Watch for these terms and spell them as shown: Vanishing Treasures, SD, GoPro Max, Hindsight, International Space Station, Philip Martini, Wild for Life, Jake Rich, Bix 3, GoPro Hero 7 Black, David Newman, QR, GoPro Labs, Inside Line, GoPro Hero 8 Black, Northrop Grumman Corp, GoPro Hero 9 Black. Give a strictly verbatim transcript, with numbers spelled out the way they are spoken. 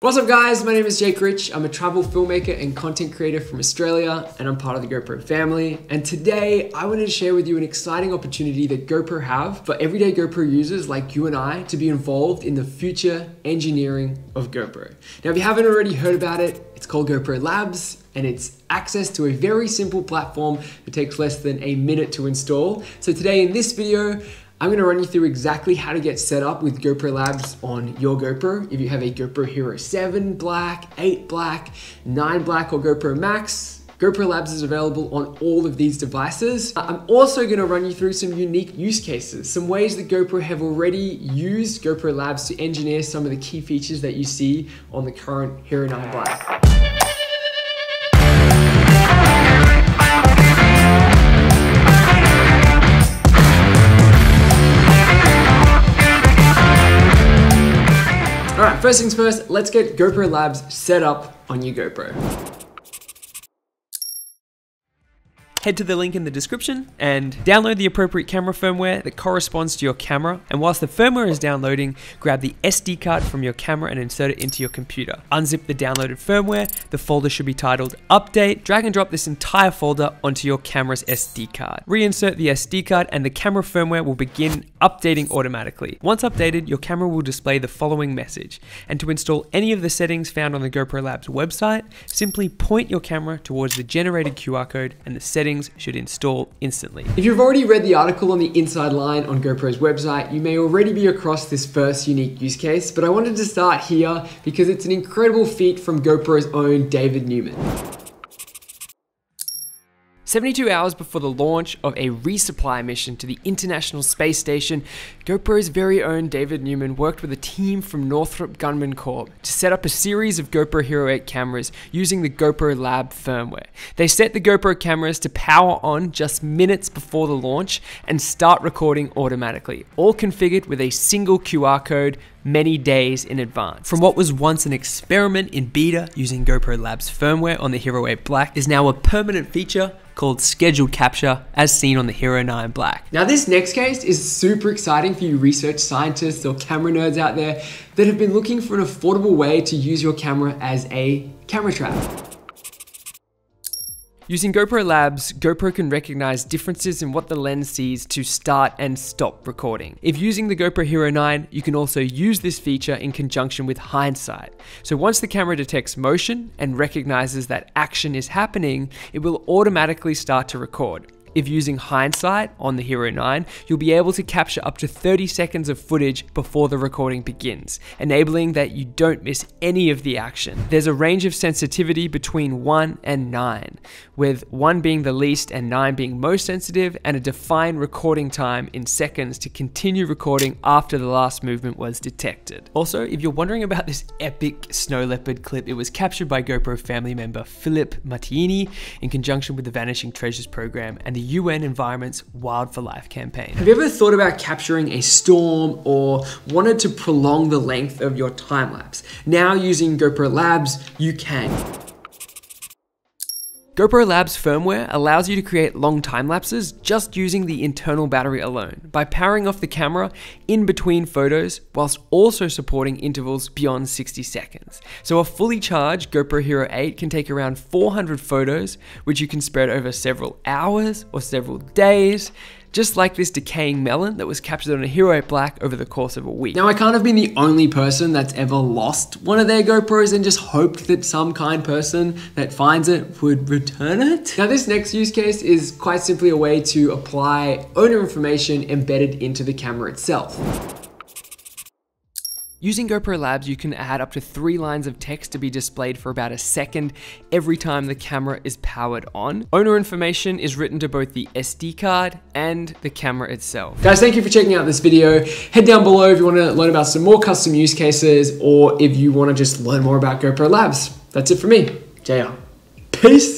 What's up guys, my name is Jake Rich. I'm a travel filmmaker and content creator from Australia, and I'm part of the GoPro family. And today I wanted to share with you an exciting opportunity that GoPro have for everyday GoPro users like you and I to be involved in the future engineering of GoPro. Now, if you haven't already heard about it, it's called GoPro Labs, and it's access to a very simple platform that takes less than a minute to install. So today in this video, I'm gonna run you through exactly how to get set up with GoPro Labs on your GoPro. If you have a GoPro Hero seven Black, eight Black, nine Black, or GoPro Max, GoPro Labs is available on all of these devices. I'm also gonna run you through some unique use cases, some ways that GoPro have already used GoPro Labs to engineer some of the key features that you see on the current Hero nine Black. All right, first things first, let's get GoPro Labs set up on your GoPro. Head to the link in the description and download the appropriate camera firmware that corresponds to your camera. And whilst the firmware is downloading, grab the S D card from your camera and insert it into your computer. Unzip the downloaded firmware. The folder should be titled Update. Drag and drop this entire folder onto your camera's S D card. Reinsert the S D card and the camera firmware will begin updating automatically. Once updated, your camera will display the following message. And to install any of the settings found on the GoPro Labs website, simply point your camera towards the generated Q R code and the settings should install instantly. If you've already read the article on the inside line on GoPro's website, you may already be across this first unique use case, but I wanted to start here because it's an incredible feat from GoPro's own David Newman. seventy-two hours before the launch of a resupply mission to the International Space Station, GoPro's very own David Newman worked with a team from Northrop Grumman Corp to set up a series of GoPro Hero eight cameras using the GoPro Lab firmware. They set the GoPro cameras to power on just minutes before the launch and start recording automatically, all configured with a single Q R code many days in advance. From what was once an experiment in beta using GoPro Labs firmware on the Hero eight Black is now a permanent feature called scheduled capture, as seen on the Hero nine Black. Now this next case is super exciting for you research scientists or camera nerds out there that have been looking for an affordable way to use your camera as a camera trap. Using GoPro Labs, GoPro can recognize differences in what the lens sees to start and stop recording. If using the GoPro Hero nine, you can also use this feature in conjunction with Hindsight. So once the camera detects motion and recognizes that action is happening, it will automatically start to record. If using Hindsight on the Hero nine, you'll be able to capture up to thirty seconds of footage before the recording begins, enabling that you don't miss any of the action. There's a range of sensitivity between one and nine, with one being the least and nine being most sensitive, and a defined recording time in seconds to continue recording after the last movement was detected. Also, if you're wondering about this epic snow leopard clip, it was captured by GoPro family member Philip Martini in conjunction with the Vanishing Treasures program and the U N Environment's Wild for Life campaign. Have you ever thought about capturing a storm or wanted to prolong the length of your time lapse? Now using GoPro Labs, you can. GoPro Labs firmware allows you to create long time lapses just using the internal battery alone by powering off the camera in between photos whilst also supporting intervals beyond sixty seconds. So a fully charged GoPro Hero eight can take around four hundred photos, which you can spread over several hours or several days, just like this decaying melon that was captured on a Hero eight Black over the course of a week. Now, I can't have been the only person that's ever lost one of their GoPros and just hoped that some kind person that finds it would return it. Now, this next use case is quite simply a way to apply owner information embedded into the camera itself. Using GoPro Labs, you can add up to three lines of text to be displayed for about a second every time the camera is powered on. Owner information is written to both the S D card and the camera itself. Guys, thank you for checking out this video. Head down below if you want to learn about some more custom use cases or if you want to just learn more about GoPro Labs. That's it for me, J R. Peace.